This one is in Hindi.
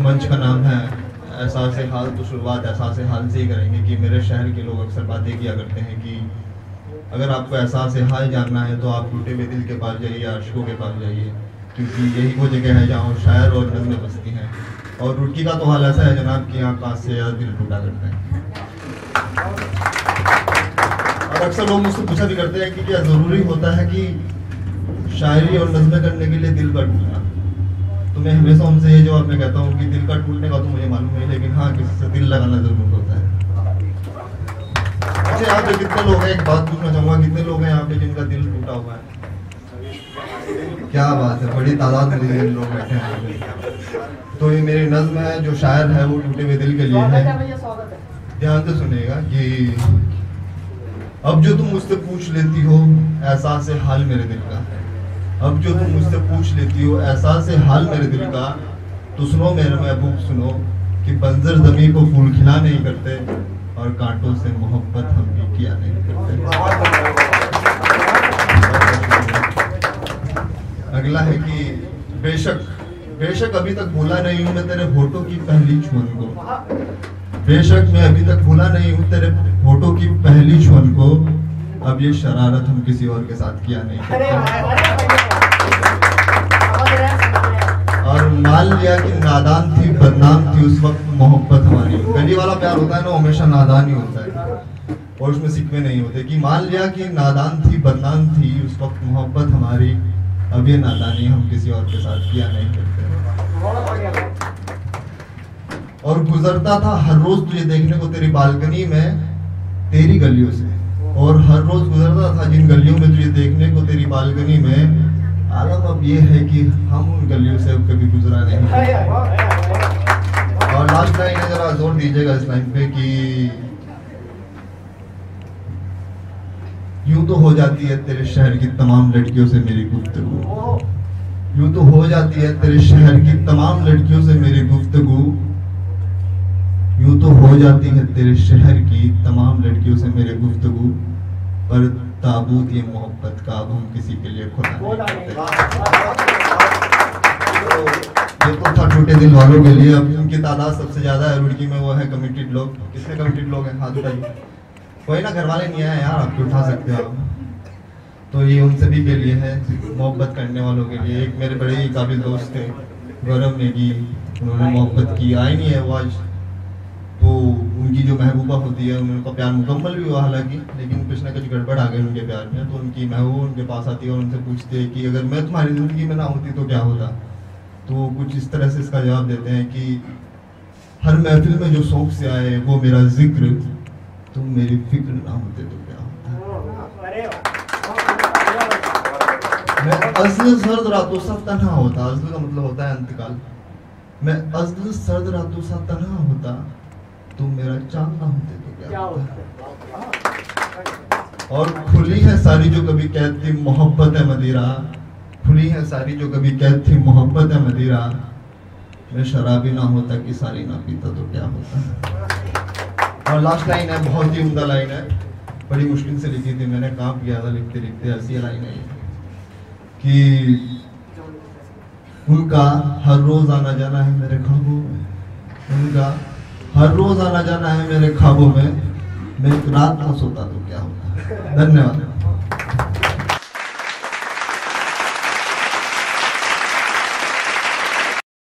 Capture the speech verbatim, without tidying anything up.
मंच का नाम है एहसास हाल। तो शुरुआत एहसास हाल से ही करेंगे कि मेरे शहर के लोग अक्सर बातें किया करते हैं कि अगर आपको एहसास हाल जानना है तो आप टूटे हुए दिल के पास जाइए, आशिकों के पास जाइए, क्योंकि यही वो जगह है जहाँ शायर और नज़में बसती हैं। और रुड़की का तो हाल ऐसा है जनाब कि यहाँ पास से दिल टूटा करते हैं। और अक्सर लोग मुझसे पूछा भी करते हैं कि क्या ज़रूरी होता है कि शायरी और नज़में करने के लिए दिल का टूटना? तो मैं हमेशा उनसे ये जवाब में कहता हूँ कि दिल का टूटने का तो मुझे मालूम नहीं, लेकिन हाँ, किसी से दिल लगाना जरूर होता है। अच्छा, यहाँ पे कितने लोग हैं, एक बात पूछना चाहूँगा, कितने लोग हैं यहाँ पे जिनका दिल टूटा हुआ है? क्या बात है, बड़ी तादाद में लोग बैठे हैं। तो ये मेरी नज्म है जो शायर है वो टूटे हुए दिल के लिए है। ध्यान से सुनेगा कि अब जो तुम मुझसे पूछ लेती हो एहसास हाल मेरे दिल का, अब जो तुम मुझसे पूछ लेती हो एहसास हाल मेरे दिल का, तो सुनो मेरे महबूब सुनो कि बंजर ज़मीं को फूल खिला नहीं करते और कांटों से मोहब्बत हम भी किया नहीं करते। अगला है कि बेशक बेशक अभी तक भूला नहीं हूँ मैं तेरे होठों की पहली छून को, बेशक मैं अभी तक भूला नहीं हूँ तेरे होठों की पहली छून को, अब ये शरारत हम किसी और के साथ किया नहीं करते। और मान लिया कि नादान थी बदनाम थी उस वक्त मोहब्बत हमारी। गली वाला प्यार होता है ना, हमेशा नादान ही होता है और उसमें सिकवे नहीं होते। कि मान लिया कि नादान थी बदनाम थी उस वक्त मोहब्बत हमारी, अब ये नादानी हम किसी और के साथ किया नहीं करते। और गुजरता था हर रोज तुझे देखने को तेरी बालकनी में तेरी गलियों से, और हर रोज गुजरता था जिन गलियों में तुझे देखने को तेरी बालकनी में आलम, अब ये है कि हम उन गलियों से अब कभी गुजरा नहीं। और लास्ट लाइन है, जरा जोर दीजिएगा इस लाइन पे, कि यूं तो हो जाती है तेरे शहर की तमाम लड़कियों से मेरी गुफ्तगू, यूं तो हो जाती है तेरे शहर की तमाम लड़कियों से मेरी गुफ्तगू, यूं तो हो जाती है तेरे शहर की तमाम लड़कियों से मेरे गुफ्तगू, पर ताबूत ये मोहब्बत का अब हम किसी के लिए खुला नहीं करते। ये तो था टूटे दिल वालों के लिए। अब उनकी तादाद सबसे ज्यादा है रुड़की में, वो है कमिटेड लोग। कितने कमिटेड लोग हैं, हाथ उठाइए। कोई ना, घर वाले नहीं आए यार, आप उठा सकते हो आप। तो ये उन सभी के लिए है, मोहब्बत करने वालों के लिए। एक मेरे बड़े ही काबिल दोस्त थे गौरव नेगी, उन्होंने मोहब्बत की, आई नहीं है वो आज। तो उनकी जो महबूबा होती है उनका प्यार मुकम्मल भी हुआ हालांकि, लेकिन कुछ ना कुछ गड़बड़ आ गई उनके प्यार में। तो उनकी महबूबा उनके पास आती है और उनसे पूछती है कि अगर मैं तुम्हारी ज़िंदगी में ना होती तो क्या होता। तो कुछ इस तरह से इसका जवाब देते हैं कि हर महफिल में जो शौक से आए वो मेरा जिक्र, तुम मेरी फिक्र ना होते तो क्या होता। मैं अज़ल सर्द रातों सा तन्हा होता, अज़ल का मतलब होता है अंतकाल, मैं अज़ल सर्द रातों सा तन्हा होता, तुम मेरा चांद ना होते तो क्या होता। और खुली है सारी जो कभी कैद थी मोहब्बत है मदीरा, खुली है सारी जो कभी कैद थी मोहब्बत है मदीरा, मैं शराबी ना होता कि सारी ना पीता तो क्या होता। और लास्ट लाइन है, बहुत ही उम्दा लाइन है, बड़ी मुश्किल से लिखी थी मैंने, कांप गया था लिखते लिखते। ऐसी लाइन है कि उनका हर रोज आना जाना है मेरे ख्वाबों में, उनका हर रोज आना जाना है मेरे ख्वाबों में, मैं रात ना सोता तो क्या होता। धन्यवाद।